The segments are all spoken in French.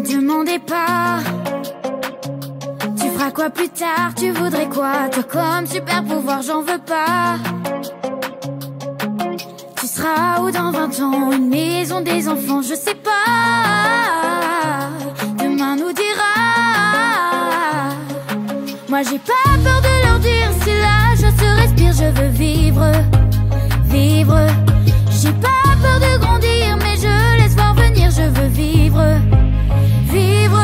me demandez pas tu feras quoi plus tard, tu voudrais quoi, toi comme super pouvoir, j'en veux pas. Tu seras où dans 20 ans, une maison, des enfants, je sais pas. Demain nous dira. Moi j'ai pas peur de leur dire, si là je se respire, je veux vivre, vivre. J'ai pas peur de grandir, mais je laisse voir venir, je veux vivre, vivre.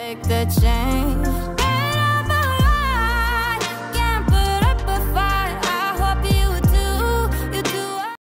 Take the chance.